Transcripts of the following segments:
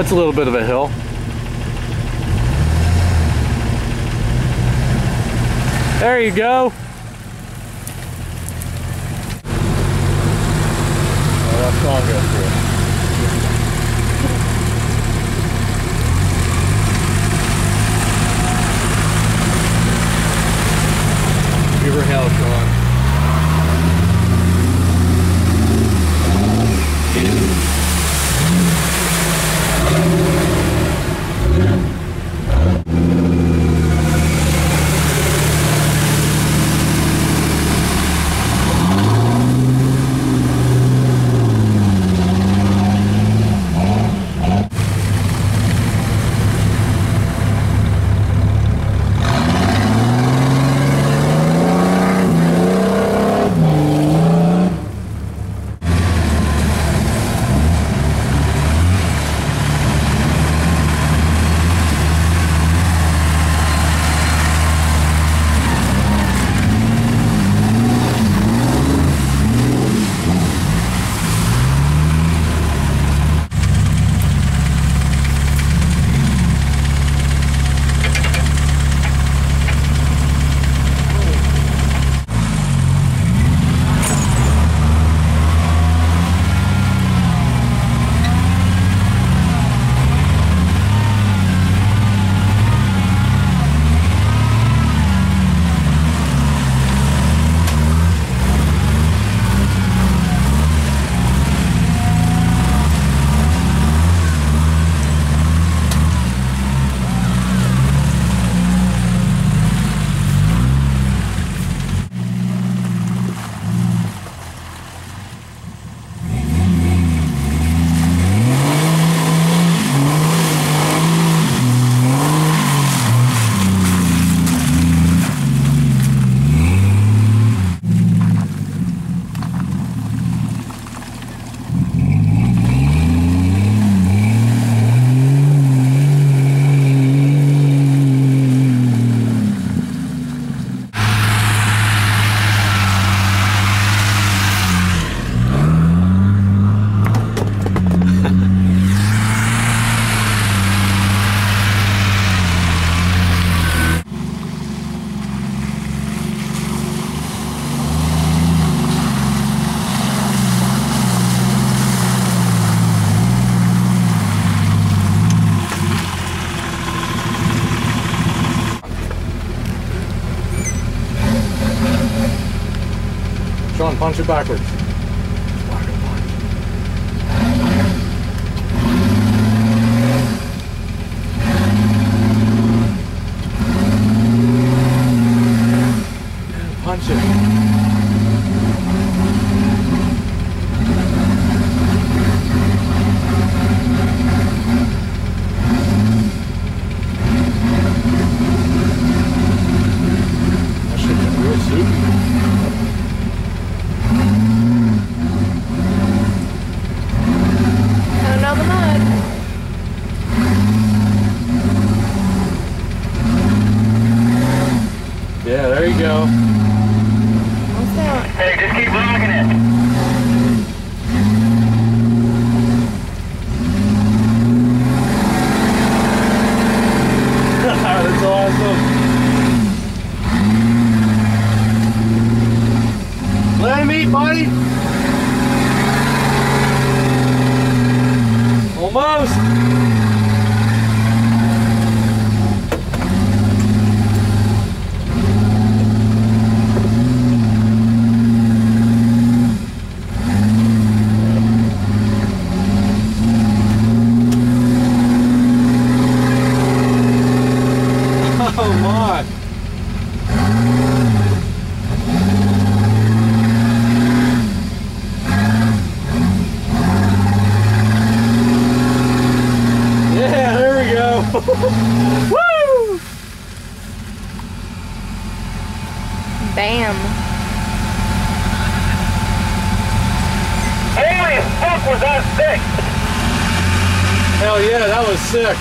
That's a little bit of a hill. There you go. Well, that's all good for it. Give her hell, Sean. John, punch it backwards. Punch it. Yeah, there you go. Hey, just keep logging it. That's awesome. Let him eat, buddy. Almost. Woo! Bam. Holy fuck, was that sick? Hell yeah, that was sick.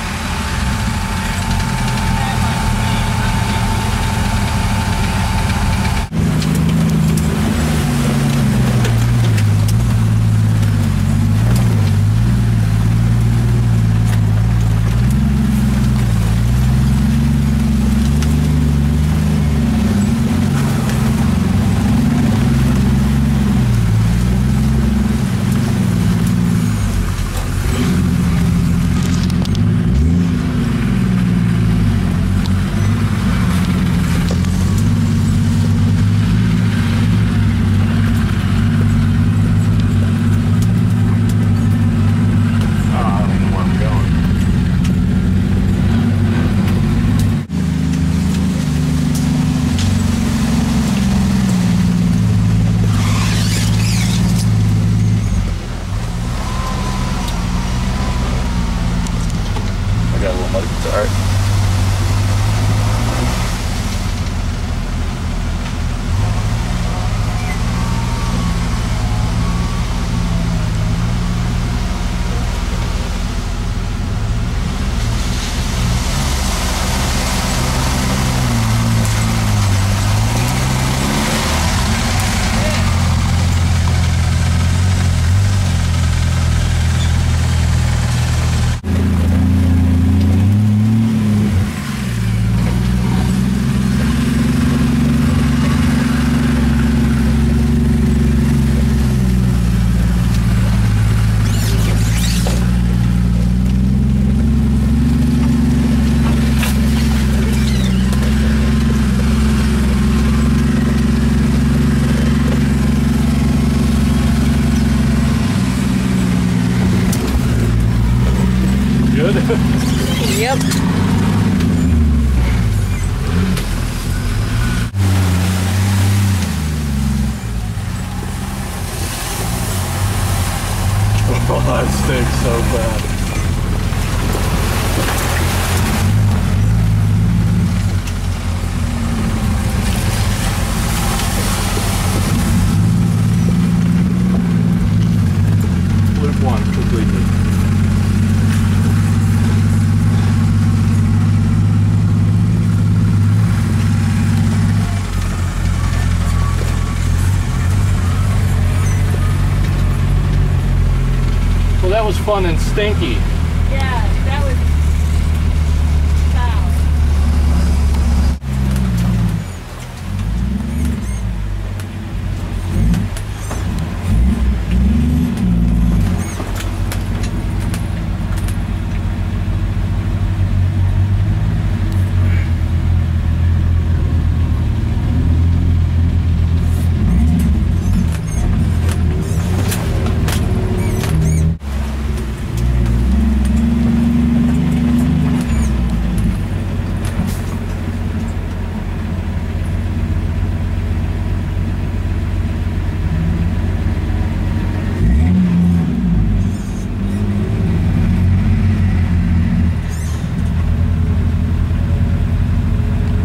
was fun and stinky. Yeah, that was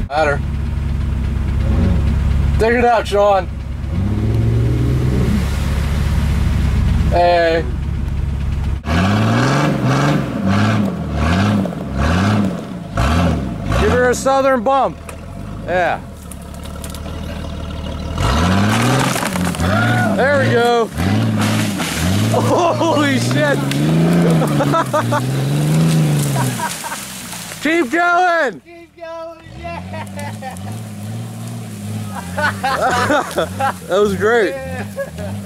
ladder. Dig it out, Sean. Hey. Give her a southern bump. Yeah. There we go. Holy shit. Keep going. Keep going. That was great. Yeah.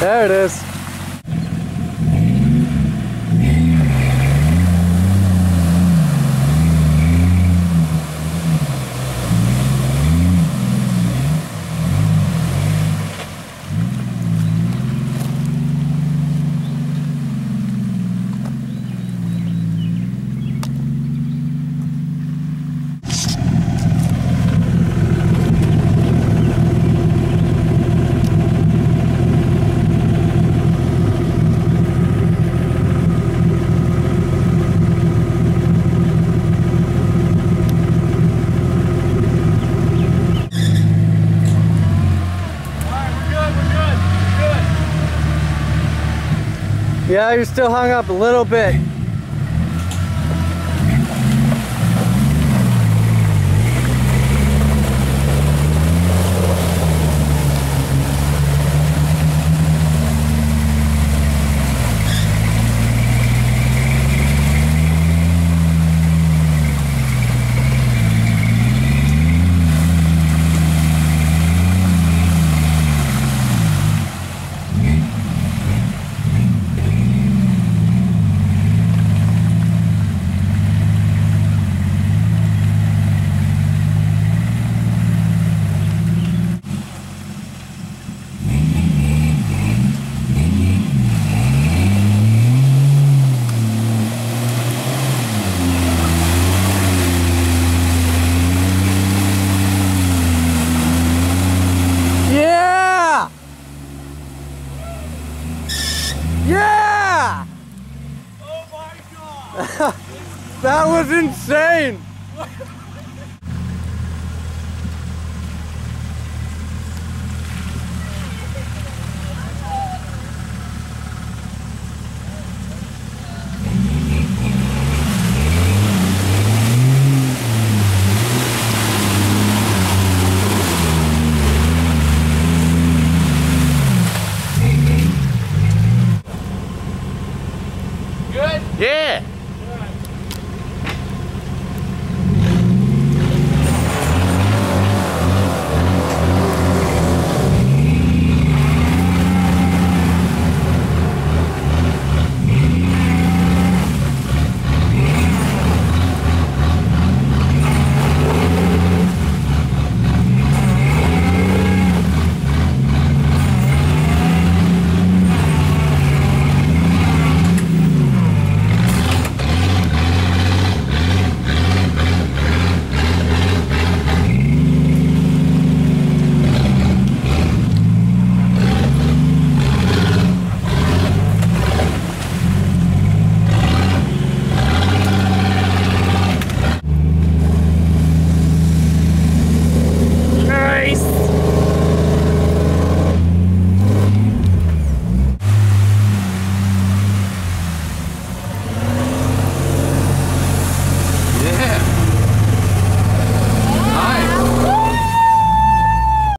There it is. Yeah, you're still hung up a little bit. That was insane! Yeah.